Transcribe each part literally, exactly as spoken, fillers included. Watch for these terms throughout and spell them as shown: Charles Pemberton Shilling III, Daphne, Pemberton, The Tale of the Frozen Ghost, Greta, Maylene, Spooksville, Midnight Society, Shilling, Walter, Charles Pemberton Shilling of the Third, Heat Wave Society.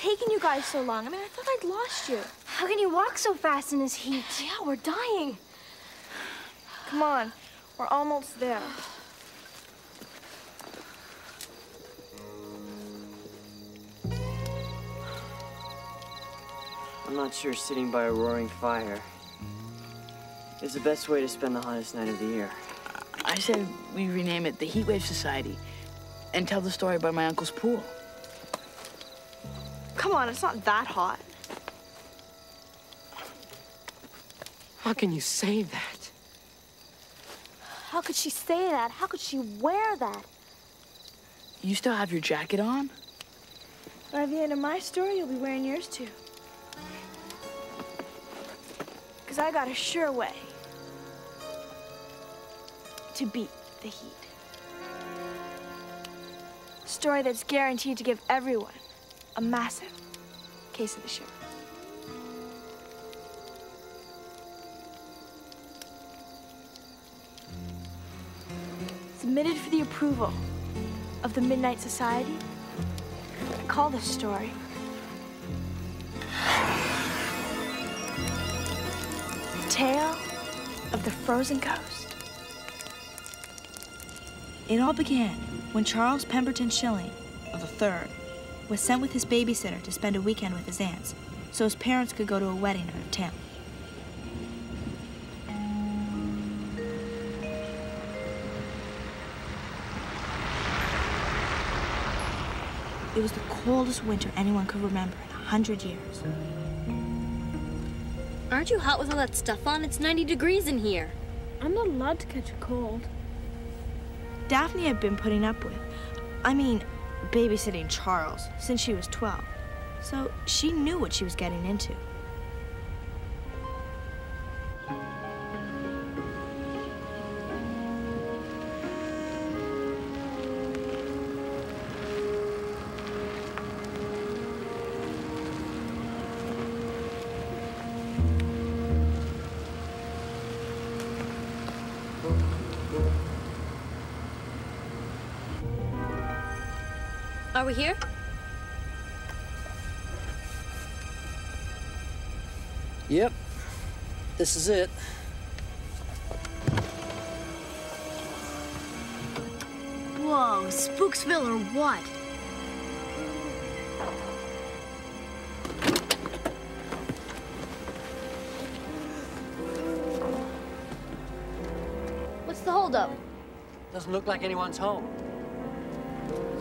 taking you guys so long? I mean, I thought I'd lost you. How can you walk so fast in this heat? Yeah, we're dying. Come on, we're almost there. I'm not sure sitting by a roaring fire is the best way to spend the hottest night of the year. I said we rename it the Heat Wave Society and tell the story by my uncle's pool. Come on, it's not that hot. How can you say that? How could she say that? How could she wear that? You still have your jacket on? By the end of my story, you'll be wearing yours too. Because I got a sure way to beat the heat. A story that's guaranteed to give everyone a massive case of the shivers. Submitted for the approval of the Midnight Society, I call this story The Tale of the Frozen Ghost. It all began when Charles Pemberton Shilling of the Third was sent with his babysitter to spend a weekend with his aunts so his parents could go to a wedding out of town. It was the coldest winter anyone could remember in a hundred years. Aren't you hot with all that stuff on? It's ninety degrees in here. I'm not allowed to catch a cold. Daphne had been putting up with, I mean, babysitting Charles since she was twelve, so she knew what she was getting into. Are we here? Yep. This is it. Whoa, Spooksville or what? What's the holdup? Doesn't look like anyone's home.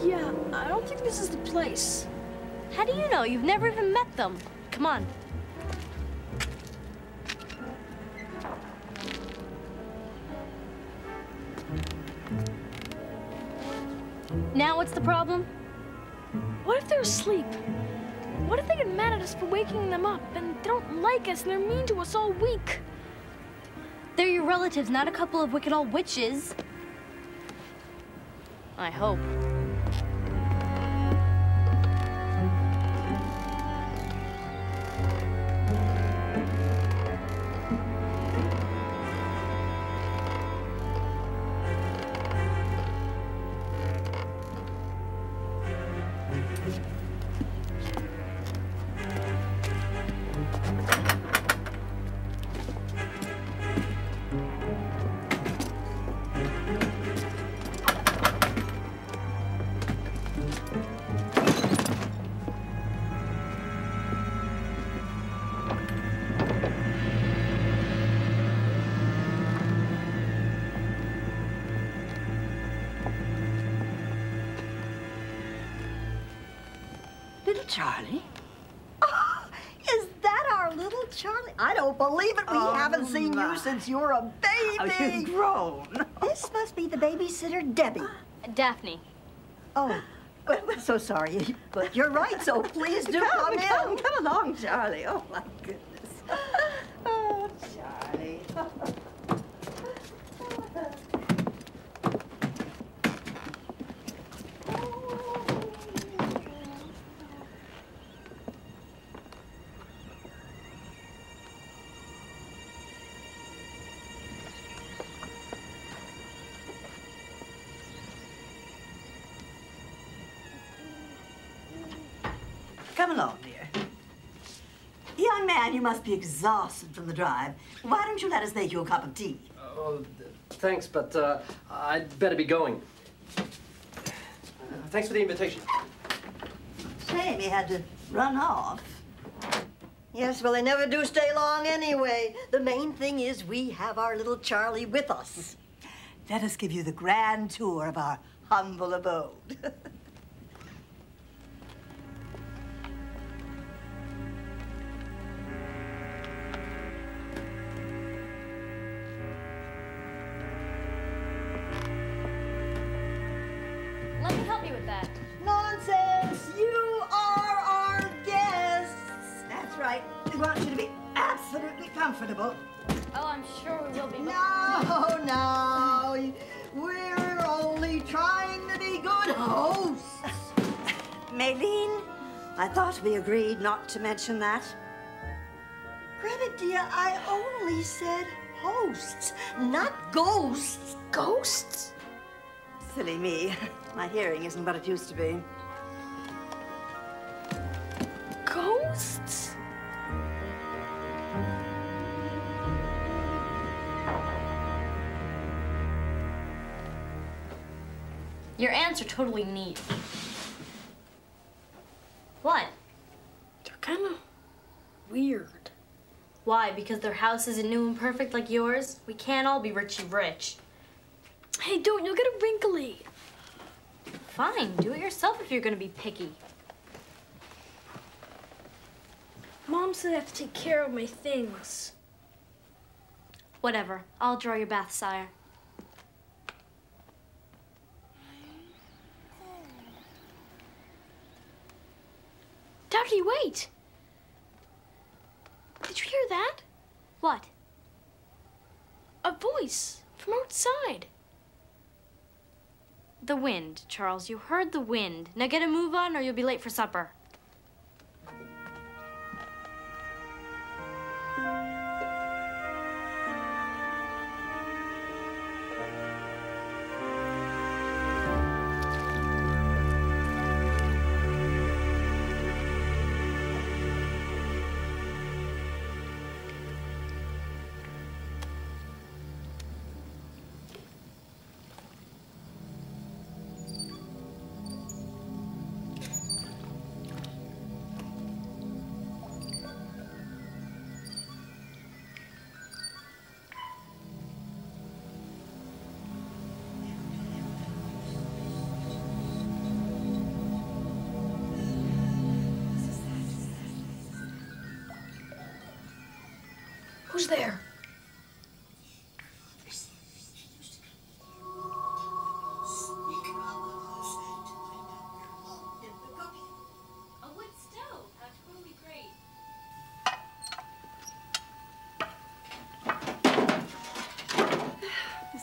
Yeah, I don't think this is the place. How do you know? You've never even met them. Come on. Now what's the problem? What if they're asleep? What if they get mad at us for waking them up and they don't like us and they're mean to us all week? They're your relatives, not a couple of wicked old witches. I hope. Charlie? Oh, is that our little Charlie? I don't believe it. We oh, haven't seen my. you since you were a baby. Oh, you've grown. This must be the babysitter, Debbie. Daphne. Oh, well, so sorry, but you're right, so please do come, come in. Come, come along, Charlie. Oh, my goodness. Oh, Charlie. Come along, dear. Young man, you must be exhausted from the drive. Why don't you let us make you a cup of tea? Oh, thanks, but uh, I'd better be going. Uh, thanks for the invitation. Shame he had to run off. Yes, well, they never do stay long anyway. The main thing is we have our little Charlie with us. Let us give you the grand tour of our humble abode. Comfortable. Oh, I'm sure we will be. No, no. We're only trying to be good hosts. Maylene, I thought we agreed not to mention that. Greta, dear, I only said hosts, not ghosts. Ghosts? Silly me. My hearing isn't what it used to be. Ghosts? Your ants are totally neat. What? They're kind of weird. Why? Because their house isn't new and perfect like yours? We can't all be richy rich. Hey, don't. You'll get a wrinkly. Fine. Do it yourself if you're going to be picky. Mom said I have to take care of my things. Whatever. I'll draw your bath, sire. Daphne, wait! Did you hear that? What? A voice from outside. The wind, Charles. You heard the wind. Now get a move on or you'll be late for supper. Who's there? This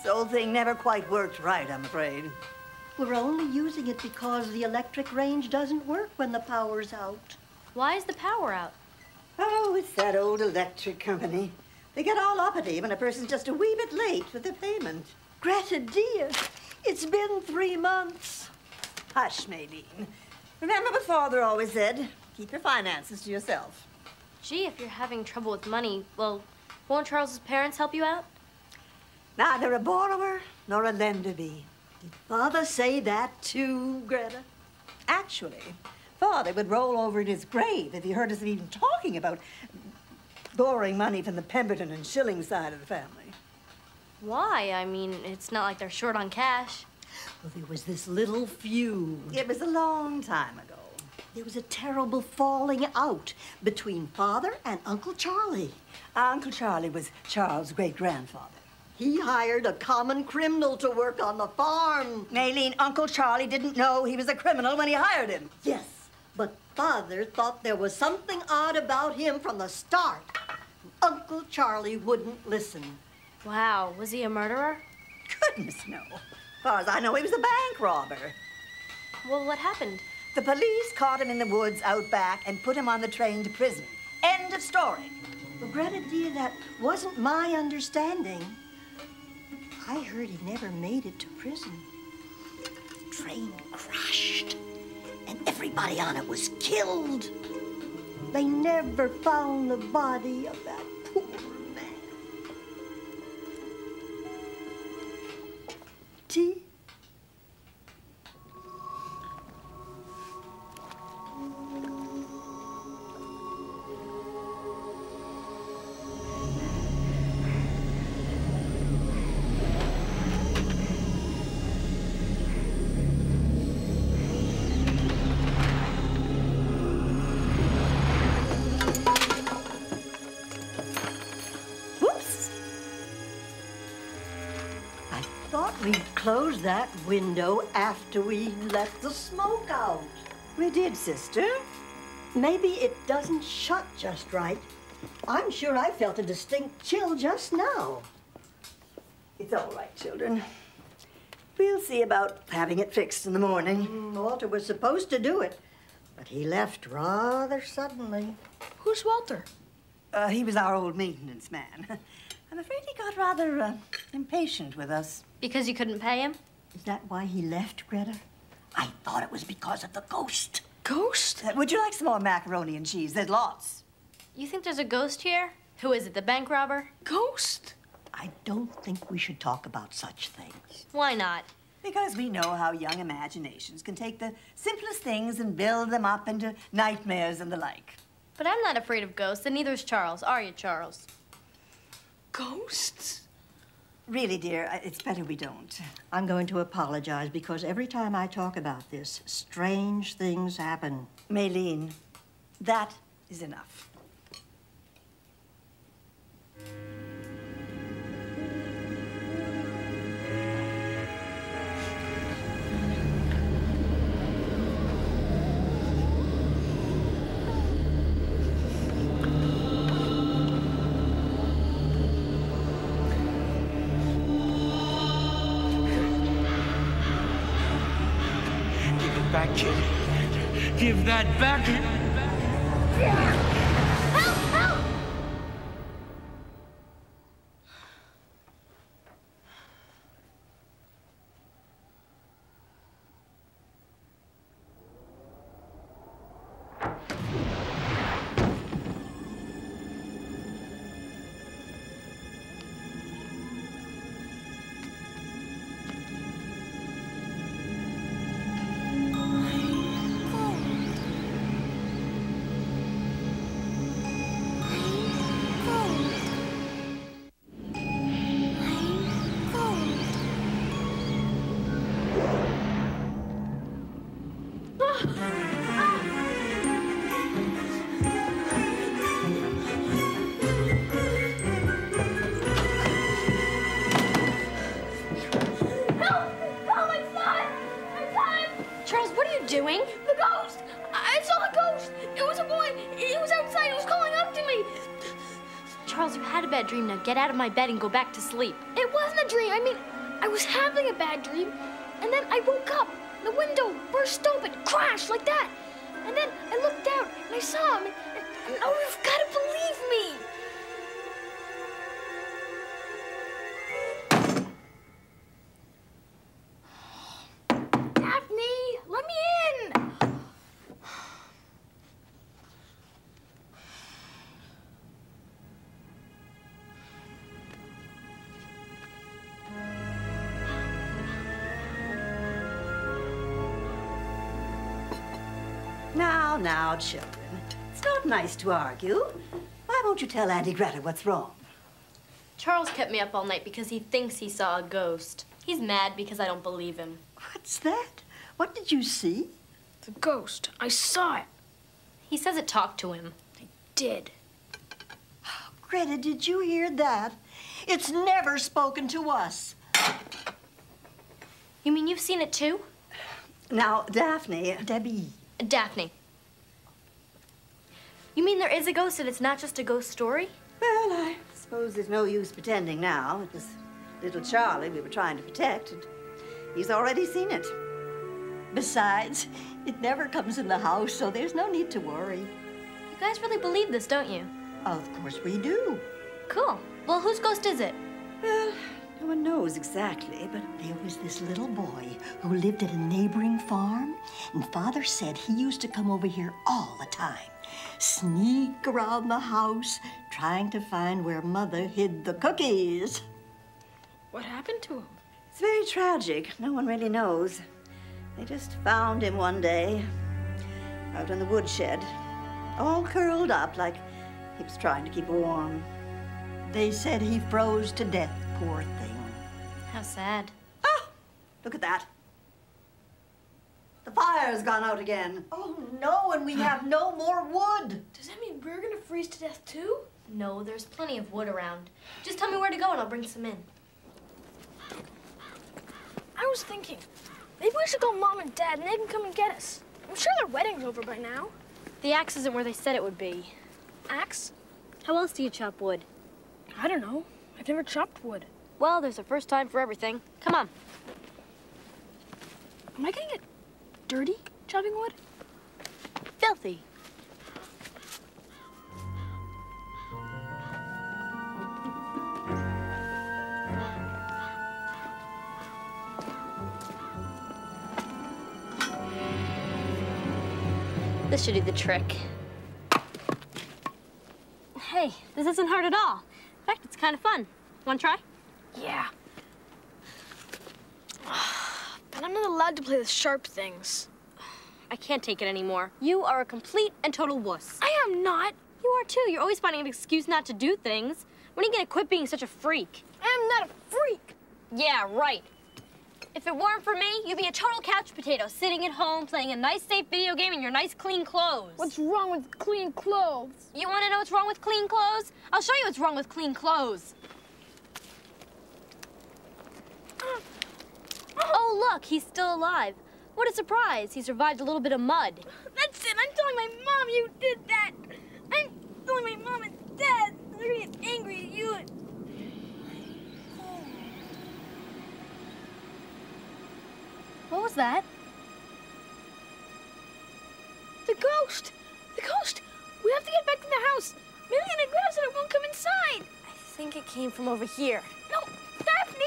old thing never quite worked right, I'm afraid. We're only using it because the electric range doesn't work when the power's out. Why is the power out? Oh, it's that old electric company. They get all uppity when a person's just a wee bit late with their payment. Greta, dear, it's been three months. Hush, Maylene. Remember what Father always said? Keep your finances to yourself. Gee, if you're having trouble with money, well, won't Charles's parents help you out? Neither a borrower nor a lender be. Did Father say that too, Greta? Actually, Father would roll over in his grave if he heard us even talking about borrowing money from the Pemberton and Shilling side of the family. Why? I mean, it's not like they're short on cash. Well, there was this little feud. It was a long time ago. There was a terrible falling out between Father and Uncle Charlie. Uncle Charlie was Charles' great-grandfather. He hired a common criminal to work on the farm. Maylene, Uncle Charlie didn't know he was a criminal when he hired him. Yes, but Father thought there was something odd about him from the start. Uncle Charlie wouldn't listen. Wow, was he a murderer? Goodness, no. As far as I know, he was a bank robber. Well, what happened? The police caught him in the woods out back and put him on the train to prison. End of story. Well, Greta, dear, that wasn't my understanding. I heard he never made it to prison. Train crashed. and everybody on it was killed. They never found the body of that poor man. Gee. Closed that window after we let the smoke out. We did, sister. Maybe it doesn't shut just right. I'm sure I felt a distinct chill just now. It's all right, children. We'll see about having it fixed in the morning. Walter was supposed to do it, but he left rather suddenly. Who's Walter? Uh, he was our old maintenance man. I'm afraid he got rather uh, impatient with us. Because you couldn't pay him? Is that why he left, Greta? I thought it was because of the ghost. Ghost? Uh, would you like some more macaroni and cheese? There's lots. You think there's a ghost here? Who is it, the bank robber? Ghost? I don't think we should talk about such things. Why not? Because we know how young imaginations can take the simplest things and build them up into nightmares and the like. But I'm not afraid of ghosts, and neither is Charles. Are you, Charles? Ghosts? Really, dear, it's better we don't. I'm going to apologize because every time I talk about this, strange things happen. Maylene, that is enough. Give that back. Help! Help! Dream now. Get out of my bed and go back to sleep. It wasn't a dream. I mean, I was having a bad dream, and then I woke up. The window burst open, crashed like that. And then I looked out, and I saw him, and, and, and oh, you've got to believe me. Now, children, it's not nice to argue. Why won't you tell Auntie Greta what's wrong? Charles kept me up all night because he thinks he saw a ghost. He's mad because I don't believe him. What's that? What did you see? The ghost. I saw it. He says it talked to him. It did. Oh, Greta, did you hear that? It's never spoken to us. You mean you've seen it too? Now, Daphne... Debbie. Daphne. You mean there is a ghost and it's not just a ghost story? Well, I suppose there's no use pretending now. It was little Charlie we were trying to protect, and he's already seen it. Besides, it never comes in the house, so there's no need to worry. You guys really believe this, don't you? Of course we do. Cool. Well, whose ghost is it? Well, No one knows exactly, but... There was this little boy who lived at a neighboring farm, and Father said he used to come over here all the time, sneak around the house, trying to find where Mother hid the cookies. What happened to him? It's very tragic. No one really knows. They just found him one day, out in the woodshed, all curled up like he was trying to keep warm. They said he froze to death, poor thing. How sad. Ah! Look at that. The fire's gone out again. Oh, no, and we have no more wood. Does that mean we're gonna freeze to death, too? No, there's plenty of wood around. Just tell me where to go and I'll bring some in. I was thinking, maybe we should call Mom and Dad and they can come and get us. I'm sure their wedding's over by now. The axe isn't where they said it would be. Axe? How else do you chop wood? I don't know. I've never chopped wood. Well, there's a first time for everything. Come on. Am I gonna get dirty chopping wood? Filthy. This should do the trick. Hey, this isn't hard at all. In fact, it's kind of fun. Want to try? Yeah. But I'm not allowed to play with sharp things. I can't take it anymore. You are a complete and total wuss. I am not. You are too. You're always finding an excuse not to do things. When are you gonna quit being such a freak? I am not a freak. Yeah, right. If it weren't for me, you'd be a total couch potato, sitting at home, playing a nice, safe video game in your nice, clean clothes. What's wrong with clean clothes? You wanna know what's wrong with clean clothes? I'll show you what's wrong with clean clothes. Oh, look, he's still alive. What a surprise. He survived a little bit of mud. That's it. I'm telling my mom you did that. I'm telling my mom and Dad. They're going to get angry at you. What was that? The ghost. The ghost. We have to get back to the house. Maylene and Greta said it won't come inside. I think it came from over here. No, Daphne.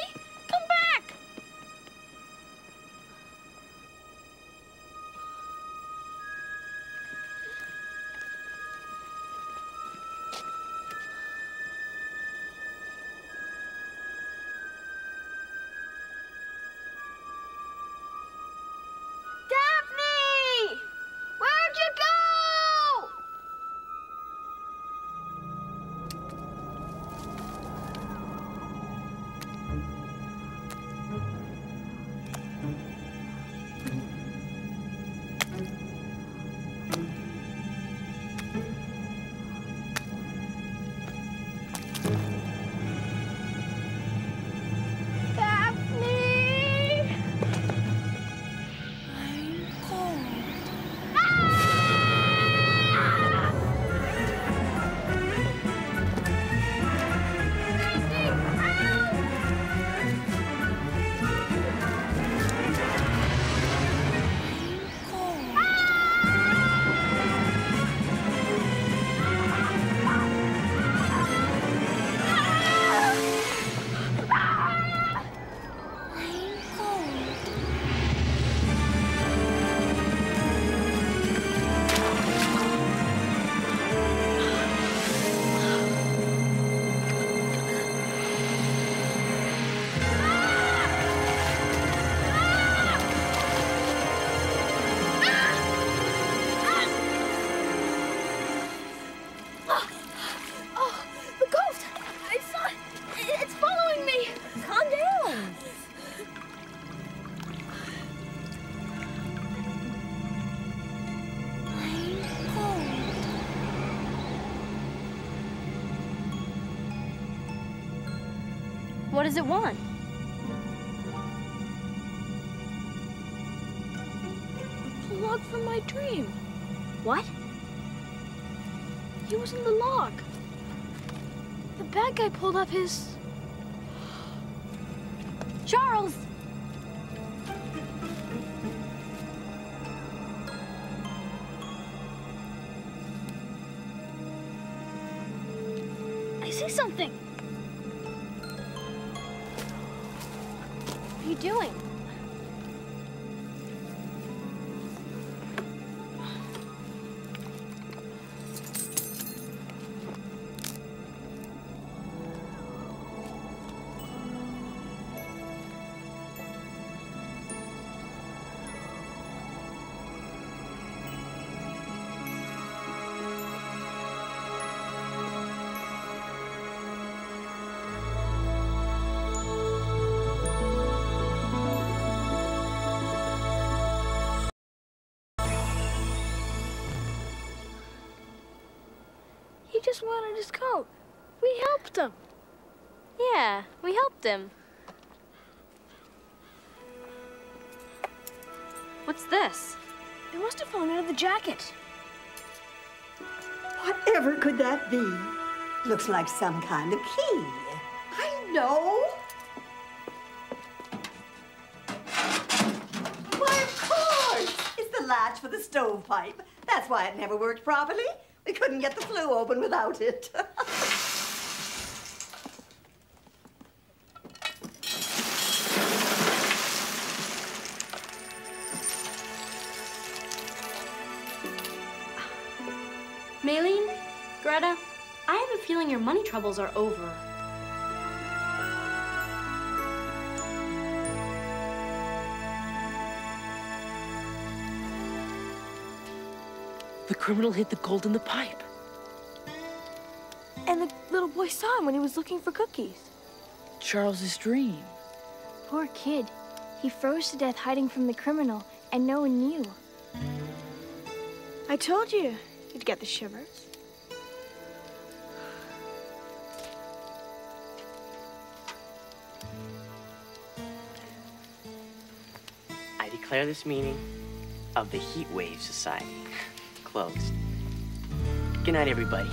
What does it want? The log from my dream. What? He was in the log. The bad guy pulled up his... Charles! I see something. doing? He just wanted his coat. We helped him. Yeah, we helped him. What's this? It must have fallen out of the jacket. Whatever could that be? Looks like some kind of key. I know. Why, of course! It's the latch for the stovepipe. That's why it never worked properly. We couldn't get the flue open without it. Maylene, Greta, I have a feeling your money troubles are over. The criminal hid the gold in the pipe. And the little boy saw him when he was looking for cookies. Charles's dream. Poor kid. He froze to death hiding from the criminal, and no one knew. I told you you'd get the shivers. I declare this meeting of the Heat Wave Society closed. Good night, everybody.